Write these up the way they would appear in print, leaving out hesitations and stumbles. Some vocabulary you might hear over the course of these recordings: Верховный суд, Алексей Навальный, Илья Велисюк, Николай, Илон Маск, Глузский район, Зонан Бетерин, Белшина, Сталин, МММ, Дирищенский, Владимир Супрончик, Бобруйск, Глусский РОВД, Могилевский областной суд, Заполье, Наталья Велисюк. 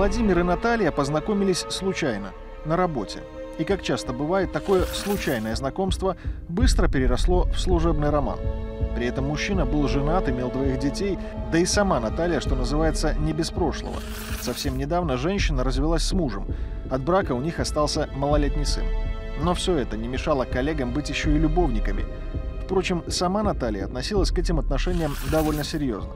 Владимир и Наталья познакомились случайно, на работе. И, как часто бывает, такое случайное знакомство быстро переросло в служебный роман. При этом мужчина был женат, имел двоих детей, да и сама Наталья, что называется, не без прошлого. Совсем недавно женщина развелась с мужем. От брака у них остался малолетний сын. Но все это не мешало коллегам быть еще и любовниками. Впрочем, сама Наталья относилась к этим отношениям довольно серьезно.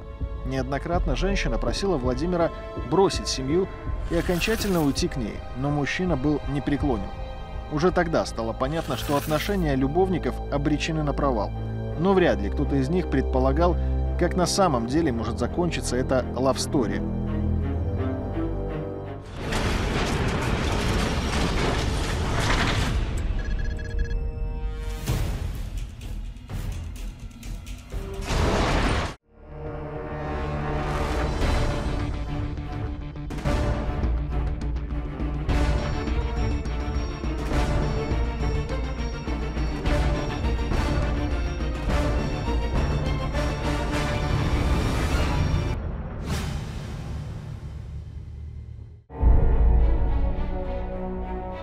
Неоднократно женщина просила Владимира бросить семью и окончательно уйти к ней, но мужчина был непреклонен. Уже тогда стало понятно, что отношения любовников обречены на провал. Но вряд ли кто-то из них предполагал, как на самом деле может закончиться эта лавстори.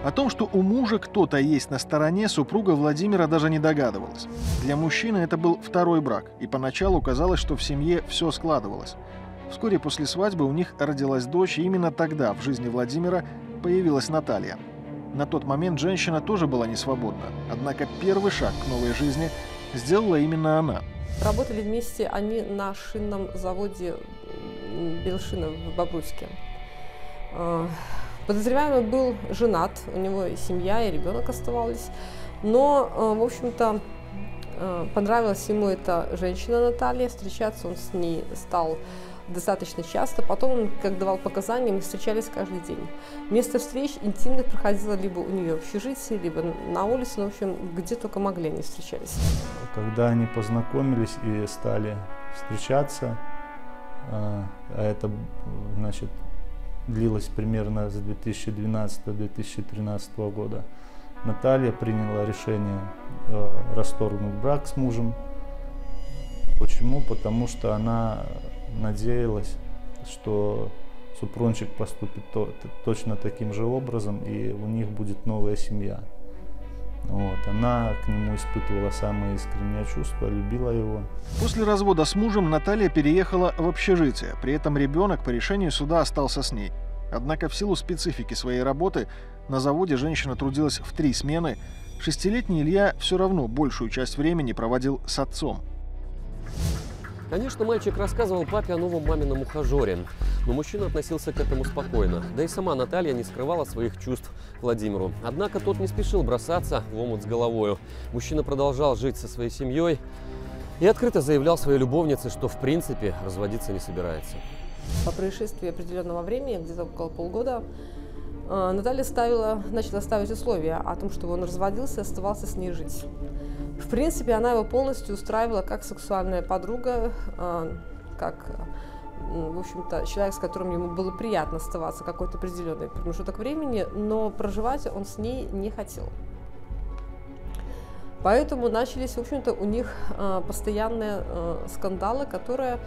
О том, что у мужа кто-то есть на стороне, супруга Владимира даже не догадывалась. Для мужчины это был второй брак, и поначалу казалось, что в семье все складывалось. Вскоре после свадьбы у них родилась дочь, и именно тогда в жизни Владимира появилась Наталья. На тот момент женщина тоже была не свободна, однако первый шаг к новой жизни сделала именно она. Работали вместе они на шинном заводе Белшина в Бобруйске. Подозреваемый был женат, у него и семья, и ребенок оставались, но, в общем-то, понравилась ему эта женщина Наталья, встречаться он с ней стал достаточно часто, потом он, как давал показания, мы встречались каждый день. Место встреч интимных проходило либо у нее в общежитии, либо на улице, ну, в общем, где только могли они встречались. Когда они познакомились и стали встречаться, а это, значит, длилось примерно с 2012-2013 года. Наталья приняла решение расторгнуть брак с мужем. Почему? Потому что она надеялась, что Супрончик поступит точно таким же образом, и у них будет новая семья. Вот. Она к нему испытывала самые искренние чувства, любила его. После развода с мужем Наталья переехала в общежитие. При этом ребенок по решению суда остался с ней. Однако в силу специфики своей работы на заводе женщина трудилась в 3 смены. Шестилетний Илья все равно большую часть времени проводил с отцом. Конечно, мальчик рассказывал папе о новом мамином ухажере, но мужчина относился к этому спокойно. Да и сама Наталья не скрывала своих чувств Владимиру. Однако тот не спешил бросаться в омут с головою. Мужчина продолжал жить со своей семьей и открыто заявлял своей любовнице, что в принципе разводиться не собирается. По происшествии определенного времени, где-то около полгода, Наталья начала ставить условия о том, чтобы он разводился и оставался с ней жить. В принципе, она его полностью устраивала как сексуальная подруга, как, в общем-то, человек, с которым ему было приятно оставаться какой-то определенный промежуток времени, но проживать он с ней не хотел. Поэтому начались, в общем-то, у них постоянные скандалы, которые,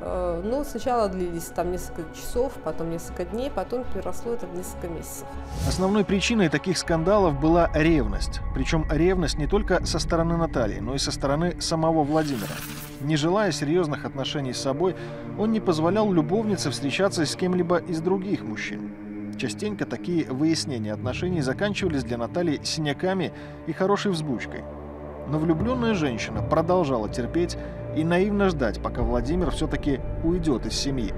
ну, сначала длились там несколько часов, потом несколько дней, потом переросло это в несколько месяцев. Основной причиной таких скандалов была ревность. Причем ревность не только со стороны Натальи, но и со стороны самого Владимира. Не желая серьезных отношений с собой, он не позволял любовнице встречаться с кем-либо из других мужчин. Частенько такие выяснения отношений заканчивались для Натальи синяками и хорошей взбучкой. Но влюбленная женщина продолжала терпеть и наивно ждать, пока Владимир все-таки уйдет из семьи.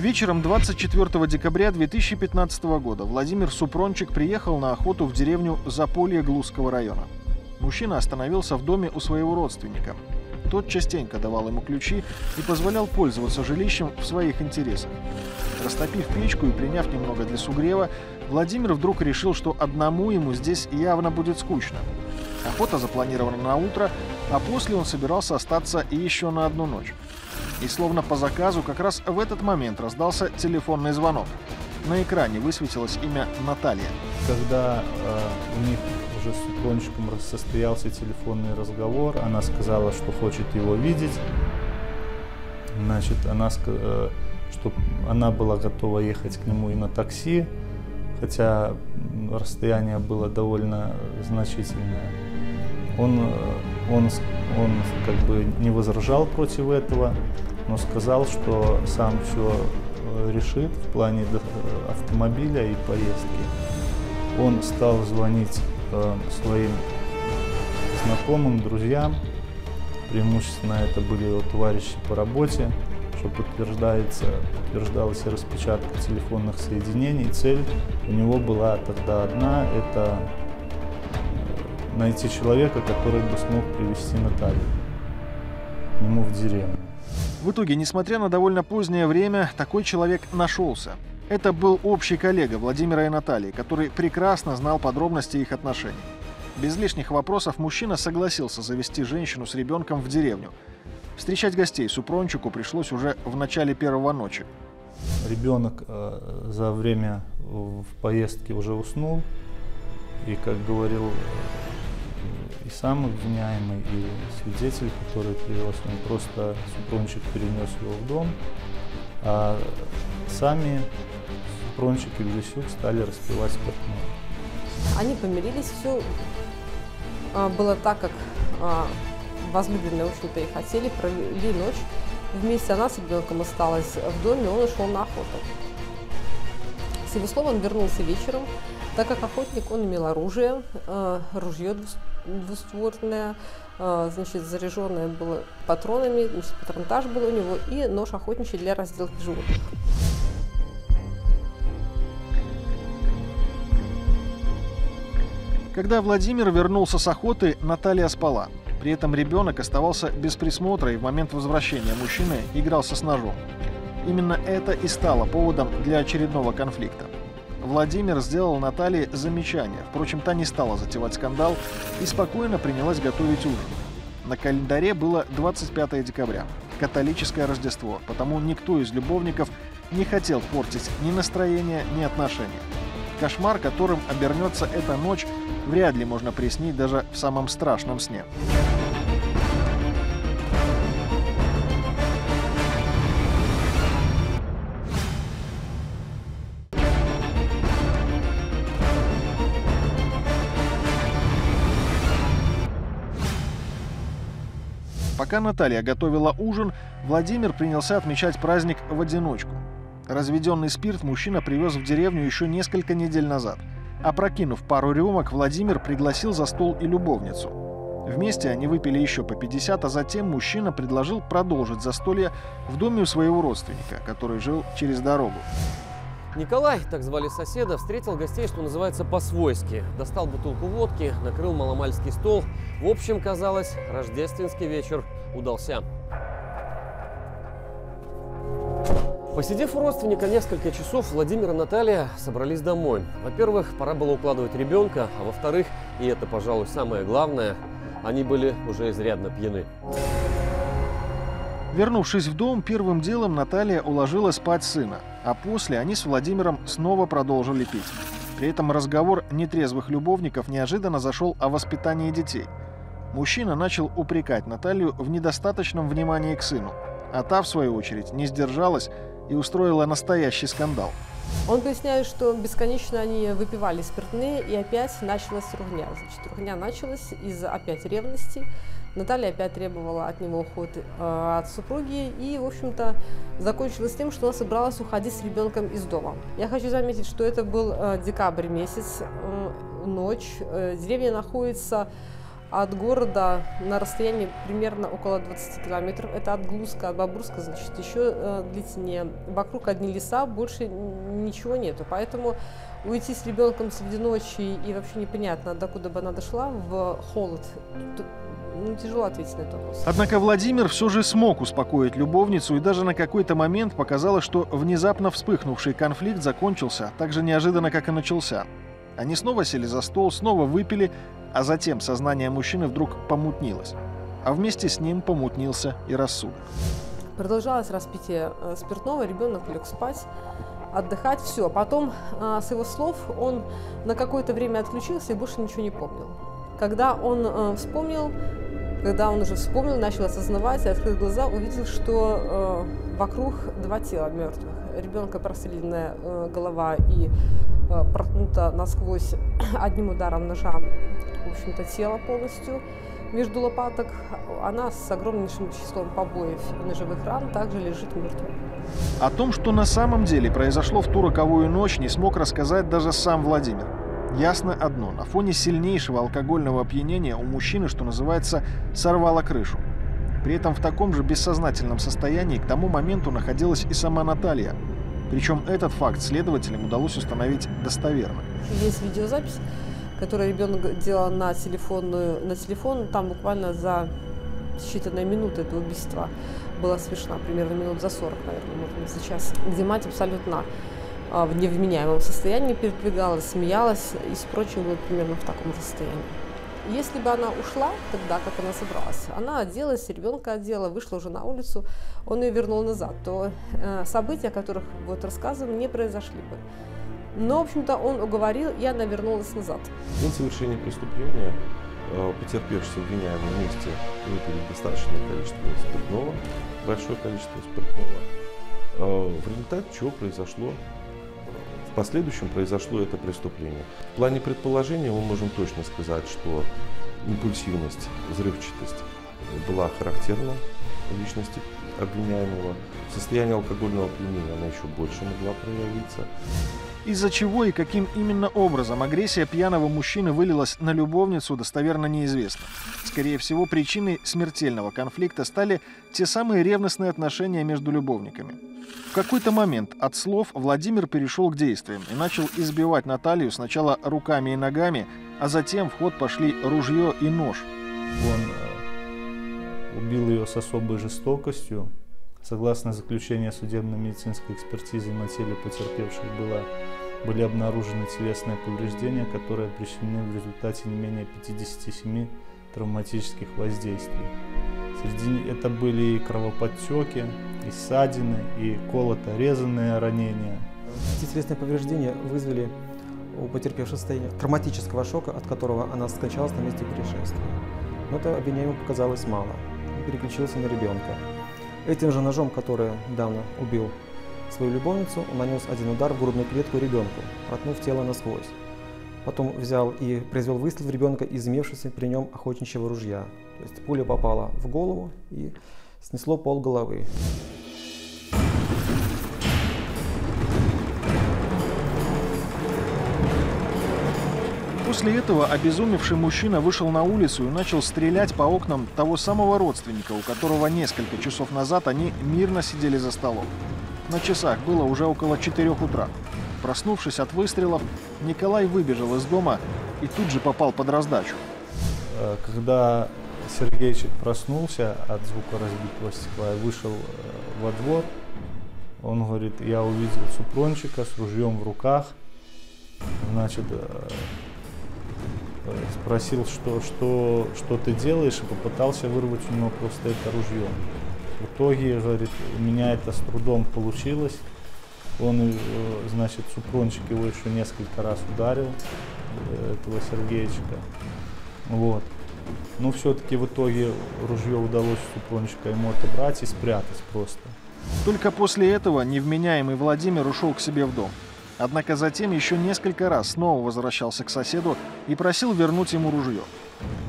Вечером 24 декабря 2015 года Владимир Супрончик приехал на охоту в деревню Заполье Глузского района. Мужчина остановился в доме у своего родственника. Тот частенько давал ему ключи и позволял пользоваться жилищем в своих интересах. Растопив печку и приняв немного для сугрева, Владимир вдруг решил, что одному ему здесь явно будет скучно. Охота запланирована на утро, а после он собирался остаться еще на одну ночь. И словно по заказу, как раз в этот момент раздался телефонный звонок. На экране высветилось имя Наталья. Когда у них уже с Супрончиком состоялся телефонный разговор, она сказала, что хочет его видеть. Значит, она сказала, что она была готова ехать к нему и на такси, хотя расстояние было довольно значительное. Он как бы не возражал против этого, но сказал, что сам все решит в плане автомобиля и поездки. Он стал звонить своим знакомым, друзьям, преимущественно это были его товарищи по работе, что подтверждалась распечатка телефонных соединений. Цель у него была тогда одна – это найти человека, который бы смог привести Наталью к нему в деревню. В итоге, несмотря на довольно позднее время, такой человек нашелся. Это был общий коллега Владимира и Натальи, который прекрасно знал подробности их отношений. Без лишних вопросов мужчина согласился завести женщину с ребенком в деревню. Встречать гостей Супрончику пришлось уже в начале первого ночи. Ребенок за время в поездке уже уснул. И, как говорил и сам обвиняемый, и свидетель, который привез, он просто Супрончик перенес его в дом, а сами Супрончик и Велисюк стали распивать спиртное. Они помирились, все было так, как возлюбленные, в общем-то, и хотели, провели ночь. Вместе она с ребенком осталась в доме, он ушел на охоту. С его слов, он вернулся вечером. Так как охотник, он имел оружие, ружье двустворное, значит, заряженное было патронами, значит, патронтаж был у него и нож охотничий для разделки животных. Когда Владимир вернулся с охоты, Наталья спала. При этом ребенок оставался без присмотра и в момент возвращения мужчины игрался с ножом. Именно это и стало поводом для очередного конфликта. Владимир сделал Наталье замечание, впрочем, та не стала затевать скандал и спокойно принялась готовить ужин. На календаре было 25 декабря, католическое Рождество, потому никто из любовников не хотел портить ни настроение, ни отношения. Кошмар, которым обернется эта ночь, вряд ли можно приснить даже в самом страшном сне. Пока Наталья готовила ужин, Владимир принялся отмечать праздник в одиночку. Разведенный спирт мужчина привез в деревню еще несколько недель назад. Опрокинув пару рюмок, Владимир пригласил за стол и любовницу. Вместе они выпили еще по 50, а затем мужчина предложил продолжить застолье в доме у своего родственника, который жил через дорогу. Николай, так звали соседа, встретил гостей, что называется, по-свойски. Достал бутылку водки, накрыл маломальский стол. В общем, казалось, рождественский вечер удался. Посидев у родственника несколько часов, Владимир и Наталья собрались домой. Во-первых, пора было укладывать ребенка, а во-вторых, и это, пожалуй, самое главное, они были уже изрядно пьяны. Вернувшись в дом, первым делом Наталья уложила спать сына, а после они с Владимиром снова продолжили пить. При этом разговор нетрезвых любовников неожиданно зашел о воспитании детей. Мужчина начал упрекать Наталью в недостаточном внимании к сыну, а та, в свою очередь, не сдержалась и устроила настоящий скандал. Он поясняет, что бесконечно они выпивали спиртные, и опять началась ругня. Значит, ругня началась из-за опять ревности. Наталья опять требовала от него уход от супруги и, в общем-то, закончилось тем, что она собралась уходить с ребенком из дома. Я хочу заметить, что это был декабрь месяц, ночь. Деревня находится от города на расстоянии примерно около 20 километров. Это от Глузска, от Бобруйска, значит, еще длительнее. Вокруг одни леса, больше ничего нету. Поэтому уйти с ребенком среди ночи и вообще непонятно, докуда бы она дошла, в холод, ну, тяжело ответить на этот вопрос. Однако Владимир все же смог успокоить любовницу, и даже на какой-то момент показалось, что внезапно вспыхнувший конфликт закончился так же неожиданно, как и начался. Они снова сели за стол, снова выпили, а затем сознание мужчины вдруг помутнилось. А вместе с ним помутнился и рассудок. Продолжалось распитие спиртного, ребенок лег спать. отдыхать, все. Потом, с его слов, он на какое-то время отключился и больше ничего не помнил. Когда он уже вспомнил, начал осознавать и открыл глаза, увидел, что вокруг два тела мертвых. Ребенка простреленная голова и проткнута насквозь одним ударом ножа, в общем-то, тело полностью. Между лопаток она с огромнейшим числом побоев и ножевых ран также лежит мертвой. О том, что на самом деле произошло в ту роковую ночь, не смог рассказать даже сам Владимир. Ясно одно: на фоне сильнейшего алкогольного опьянения у мужчины, что называется, сорвало крышу. При этом в таком же бессознательном состоянии к тому моменту находилась и сама Наталья. Причем этот факт следователям удалось установить достоверно. Есть видеозапись, которую ребенок делал на телефон, там буквально за считанные минуты этого убийства была совершена, примерно минут за 40, наверное, может быть, за час, где мать абсолютно в невменяемом состоянии передвигалась, смеялась и с прочим была примерно в таком состоянии. Если бы она ушла тогда, как она собралась, она оделась, ребенка одела, вышла уже на улицу, он ее вернул назад, то события, о которых вот рассказываем, не произошли бы. Но, в общем-то, он уговорил, и она вернулась назад. День совершения преступления потерпевший обвиняемый вместе выпили достаточное количество спиртного, большое количество спиртного, в результате чего произошло, в последующем произошло это преступление. В плане предположения мы можем точно сказать, что импульсивность, взрывчатость была характерна в личности обвиняемого. Состояние алкогольного опьянения она еще больше могла проявиться. Из-за чего и каким именно образом агрессия пьяного мужчины вылилась на любовницу, достоверно неизвестно. Скорее всего, причиной смертельного конфликта стали те самые ревностные отношения между любовниками. В какой-то момент от слов Владимир перешел к действиям и начал избивать Наталью сначала руками и ногами, а затем в ход пошли ружье и нож. Он убил ее с особой жестокостью. Согласно заключению судебно-медицинской экспертизы, на теле потерпевших были обнаружены телесные повреждения, которые причинены в результате не менее 57 травматических воздействий. Среди это были и кровоподтеки, и ссадины, и колото-резанные ранения. Эти телесные повреждения вызвали у потерпевшей состояние травматического шока, от которого она скончалась на месте происшествия. Но это обвиняемому показалось мало. Он переключился на ребенка. Этим же ножом, который недавно убил свою любовницу, он нанес один удар в грудную клетку ребенку, проткнув тело насквозь. Потом взял и произвел выстрел в ребенка из имевшегося при нем охотничьего ружья. То есть пуля попала в голову и снесло пол головы. После этого обезумевший мужчина вышел на улицу и начал стрелять по окнам того самого родственника, у которого несколько часов назад они мирно сидели за столом. На часах было уже около 4 утра. Проснувшись от выстрелов, Николай выбежал из дома и тут же попал под раздачу. Когда Сергеич проснулся от звука разбитого стекла и вышел во двор, он говорит: я увидел Супрончика с ружьем в руках, значит... Спросил, что ты делаешь, и попытался вырвать у него просто это ружье. В итоге, говорит, у меня это с трудом получилось. Он, значит, Супрончик его еще несколько раз ударил, этого Сергеичка. Вот. Но все-таки в итоге ружье удалось Супрончика ему отобрать и спрятать просто. Только после этого невменяемый Владимир ушел к себе в дом. Однако затем еще несколько раз снова возвращался к соседу и просил вернуть ему ружье.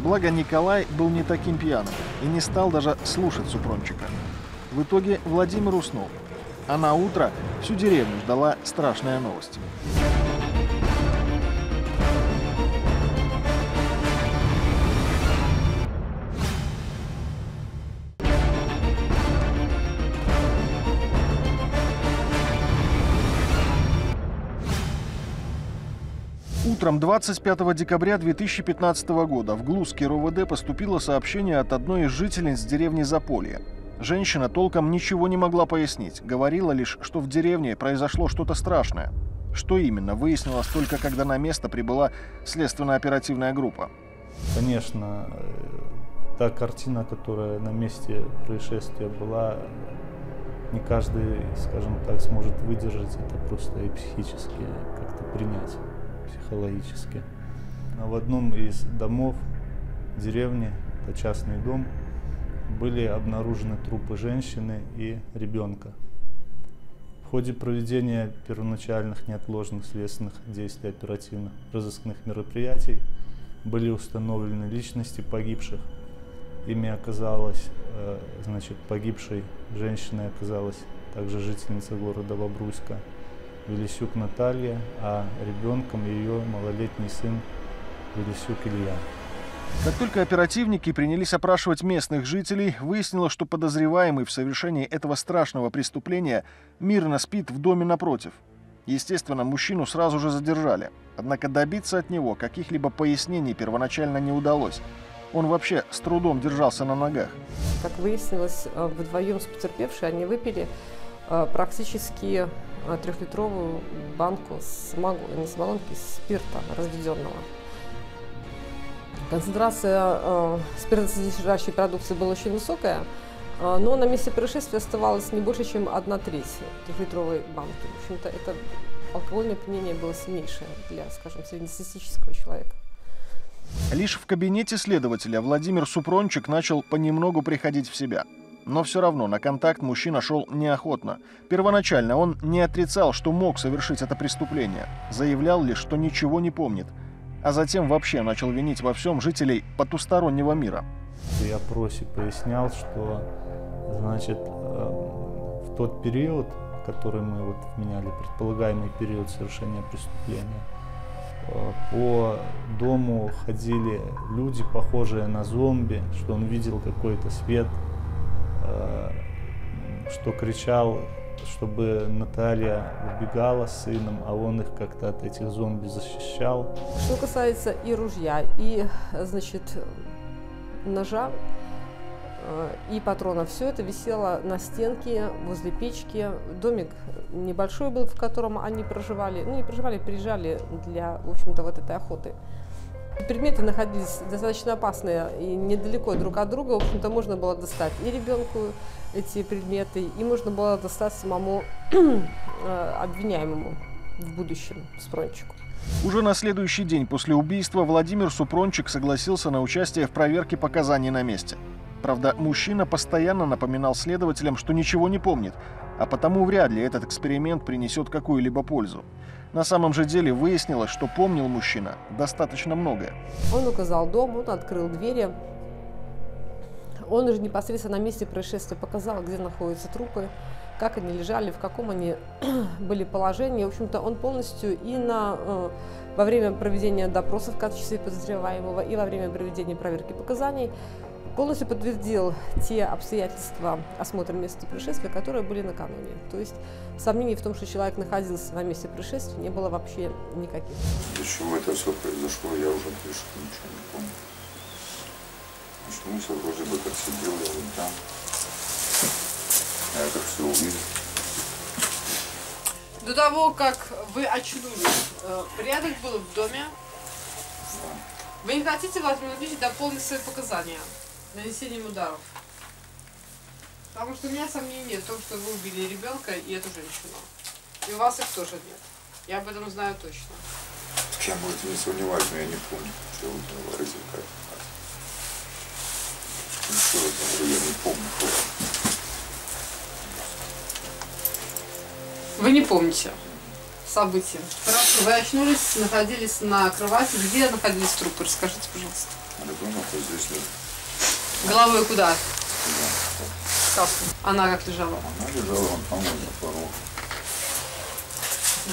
Благо Николай был не таким пьяным и не стал даже слушать Супрончика. В итоге Владимир уснул, а на утро всю деревню ждала страшная новость. Утром 25 декабря 2015 года в Глусский РОВД поступило сообщение от одной из жительниц деревни Заполье. Женщина толком ничего не могла пояснить, говорила лишь, что в деревне произошло что-то страшное. Что именно, выяснилось только когда на место прибыла следственно-оперативная группа. Конечно, та картина, которая на месте происшествия была, не каждый, скажем так, сможет выдержать это просто и психически, как-то принять психологически. В одном из домов деревни, это частный дом, были обнаружены трупы женщины и ребенка. В ходе проведения первоначальных неотложных следственных действий оперативно-розыскных мероприятий были установлены личности погибших. Ими оказалась, погибшей женщиной оказалась также жительница города Бобруйска Велисюк Наталья, а ребенком ее малолетний сын Велисюк Илья. Как только оперативники принялись опрашивать местных жителей, выяснилось, что подозреваемый в совершении этого страшного преступления мирно спит в доме напротив. Естественно, мужчину сразу же задержали. Однако добиться от него каких-либо пояснений первоначально не удалось. Он вообще с трудом держался на ногах. Как выяснилось, вдвоем с потерпевшей они выпили практически 3-литровую банку спирта разведенного. Концентрация спиртосодержащей продукции была очень высокая, но на месте происшествия оставалось не больше, чем 1/3 трехлитровой банки. В общем-то, это алкогольное опьянение было сильнейшее для, скажем, среднестатистического человека. Лишь в кабинете следователя Владимир Супрончик начал понемногу приходить в себя. Но все равно на контакт мужчина шел неохотно. Первоначально он не отрицал, что мог совершить это преступление. Заявлял лишь, что ничего не помнит. А затем вообще начал винить во всем жителей потустороннего мира. При опросе пояснял, что, значит, в тот период, который мы вот вменяли, предполагаемый период совершения преступления, по дому ходили люди, похожие на зомби, что он видел какой-то свет, что кричал, чтобы Наталья убегала с сыном, а он их как-то от этих зомби защищал. Что касается и ружья, и, значит, ножа, и патронов, все это висело на стенке, возле печки. Домик небольшой был, в котором они проживали, приезжали для, в общем-то, вот этой охоты. Предметы находились достаточно опасные и недалеко друг от друга, в общем-то, можно было достать и ребенку эти предметы, и можно было достать самому обвиняемому в будущем Супрончику. Уже на следующий день после убийства Владимир Супрончик согласился на участие в проверке показаний на месте. Правда, мужчина постоянно напоминал следователям, что ничего не помнит, а потому вряд ли этот эксперимент принесет какую-либо пользу. На самом же деле выяснилось, что помнил мужчина достаточно многое. Он указал дом, он открыл двери, он уже непосредственно на месте происшествия показал, где находятся трупы, как они лежали, в каком они были положении. В общем-то, он полностью и во время проведения допросов в качестве подозреваемого, и во время проведения проверки показаний полностью подтвердил те обстоятельства осмотра места происшествия, которые были накануне. То есть сомнений в том, что человек находился на месте происшествия, не было вообще никаких. Почему это все произошло, я уже точно ничего не помню. Почему все вроде бы как сидел я вот там. Я это все увидел. До того, как вы очнулись, порядок был в доме? Да. Вы не хотите, Владимир Владимирович, дополнить свои показания? Нанесением ударов. Потому что у меня сомнений нет в том, что вы убили ребенка и эту женщину. И у вас их тоже нет. Я об этом знаю точно. Я, может, не сомневаюсь, но я не помню, что вы там выразили, как. Ничего я не помню. Вы не помните события. Хорошо, вы очнулись, находились на кровати. Где находились трупы? Расскажите, пожалуйста. Ребенок вот здесь лежит. Головой куда? Как? Она как лежала? Она лежала, он там на порог.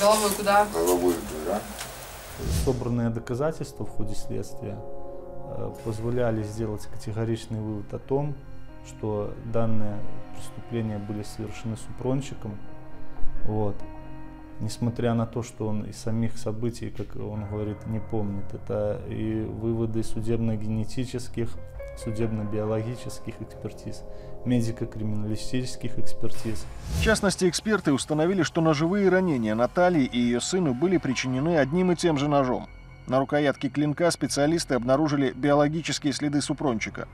Головой куда? Головой куда? Собранные доказательства в ходе следствия позволяли сделать категоричный вывод о том, что данные преступления были совершены Супрончиком. Вот. Несмотря на то, что он из самих событий, как он говорит, не помнит. Это и выводы судебно-генетических, судебно-биологических экспертиз, медико-криминалистических экспертиз. В частности, эксперты установили, что ножевые ранения Натальи и ее сыну были причинены одним и тем же ножом. На рукоятке клинка специалисты обнаружили биологические следы Супрончика.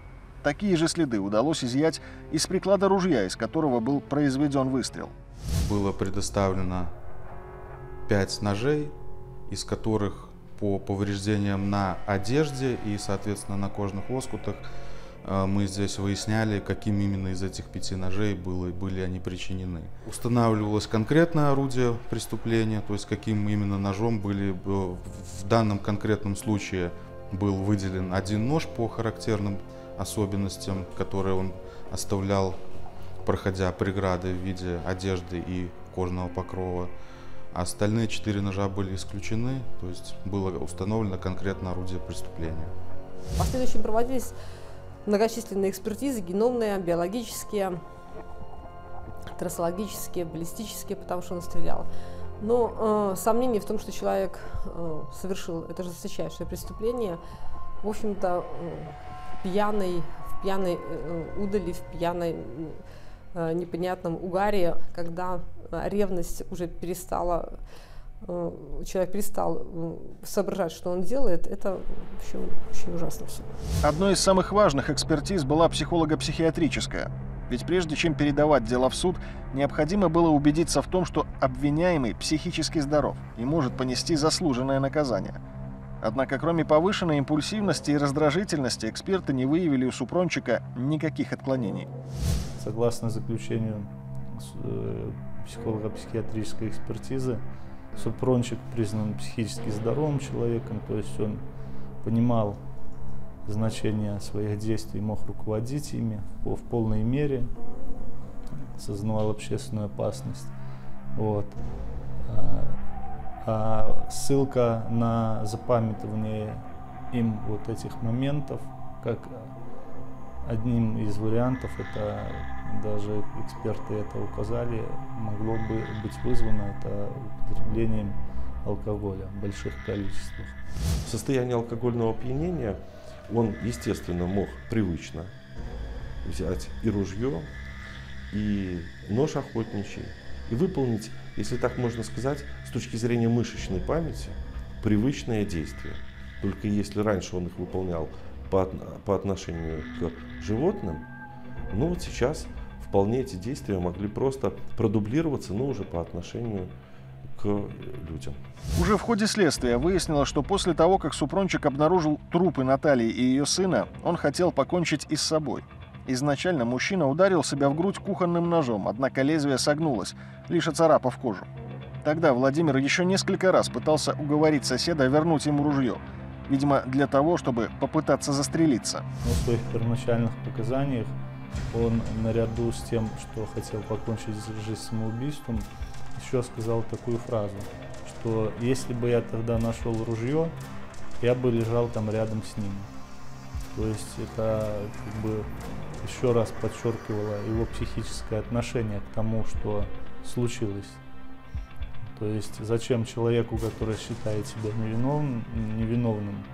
Такие же следы удалось изъять из приклада ружья, из которого был произведен выстрел. Было предоставлено 5 ножей, из которых по повреждениям на одежде и, соответственно, на кожных лоскутах мы здесь выясняли, каким именно из этих 5 ножей были они причинены. Устанавливалось конкретное орудие преступления, то есть каким именно ножом были. В данном конкретном случае был выделен один нож по характерным особенностям, которые он оставлял, проходя преграды в виде одежды и кожного покрова. Остальные 4 ножа были исключены, то есть было установлено конкретное орудие преступления. В последующем проводились многочисленные экспертизы, геномные, биологические, трассологические, баллистические, потому что он стрелял. Но сомнений в том, что человек совершил это жесточайшее преступление, в общем-то, в пьяной удали, в пьяном непонятном угаре, когда ревность уже перестала, человек перестал соображать, что он делает, это вообще очень ужасно все. Одной из самых важных экспертиз была психолого-психиатрическая. Ведь прежде чем передавать дело в суд, необходимо было убедиться в том, что обвиняемый психически здоров и может понести заслуженное наказание. Однако, кроме повышенной импульсивности и раздражительности, эксперты не выявили у Супрончика никаких отклонений. Согласно заключению психолого-психиатрической экспертизы, Супрончик признан психически здоровым человеком, то есть он понимал значение своих действий, мог руководить ими в полной мере, осознавал общественную опасность. Вот. А ссылка на запамятование им вот этих моментов, как одним из вариантов, это даже эксперты это указали, могло бы быть вызвано это употреблением алкоголя в больших количествах. В состоянии алкогольного опьянения он, естественно, мог привычно взять и ружье, и нож охотничий, и выполнить, если так можно сказать, с точки зрения мышечной памяти, привычное действие. Только если раньше он их выполнял по отношению к животным, ну вот сейчас вполне эти действия могли просто продублироваться, но уже по отношению к людям. Уже в ходе следствия выяснилось, что после того, как Супрончик обнаружил трупы Натальи и ее сына, он хотел покончить и с собой. Изначально мужчина ударил себя в грудь кухонным ножом, однако лезвие согнулось, лишь оцарапав кожу. Тогда Владимир еще несколько раз пытался уговорить соседа вернуть ему ружье. Видимо, для того, чтобы попытаться застрелиться. В своих первоначальных показаниях он, наряду с тем, что хотел покончить жизнь самоубийством, еще сказал такую фразу, что если бы я тогда нашел ружье, я бы лежал там рядом с ним. То есть это как бы еще раз подчеркивало его психическое отношение к тому, что случилось. То есть зачем человеку, который считает себя невиновным,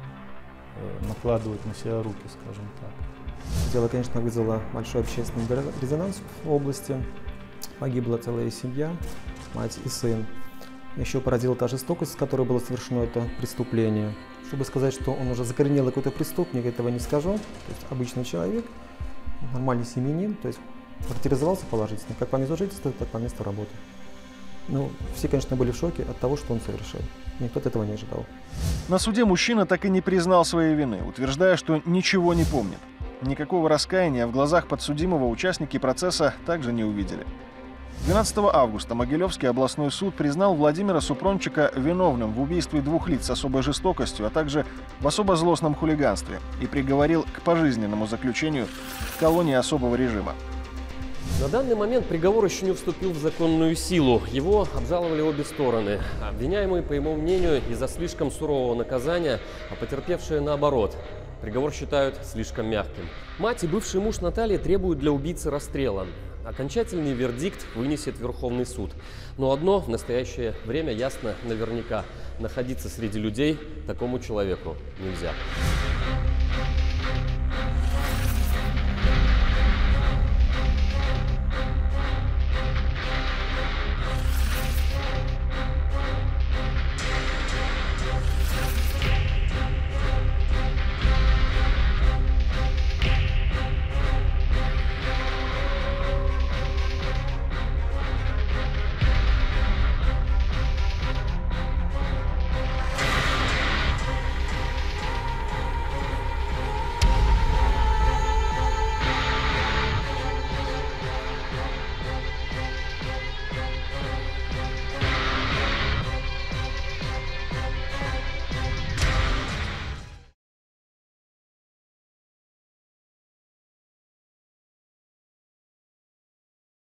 накладывать на себя руки, скажем так. Дело, конечно, вызвало большой общественный резонанс в области. Погибла целая семья, мать и сын. Еще поразила та жестокость, с которой было совершено это преступление. Чтобы сказать, что он уже закоренелый какой-то преступник, этого не скажу. То есть обычный человек, нормальный семьянин, то есть характеризовался положительно, как по месту жительства, так и по месту работы. Ну, все, конечно, были в шоке от того, что он совершил. Никто от этого не ожидал. На суде мужчина так и не признал своей вины, утверждая, что ничего не помнит. Никакого раскаяния в глазах подсудимого участники процесса также не увидели. 12 августа Могилевский областной суд признал Владимира Супрончика виновным в убийстве 2 лиц с особой жестокостью, а также в особо злостном хулиганстве и приговорил к пожизненному заключению в колонии особого режима. На данный момент приговор еще не вступил в законную силу. Его обжаловали обе стороны. Обвиняемые, по его мнению, из-за слишком сурового наказания, а потерпевшие наоборот. Приговор считают слишком мягким. Мать и бывший муж Натальи требуют для убийцы расстрела. Окончательный вердикт вынесет Верховный суд. Но одно в настоящее время ясно наверняка: находиться среди людей такому человеку нельзя.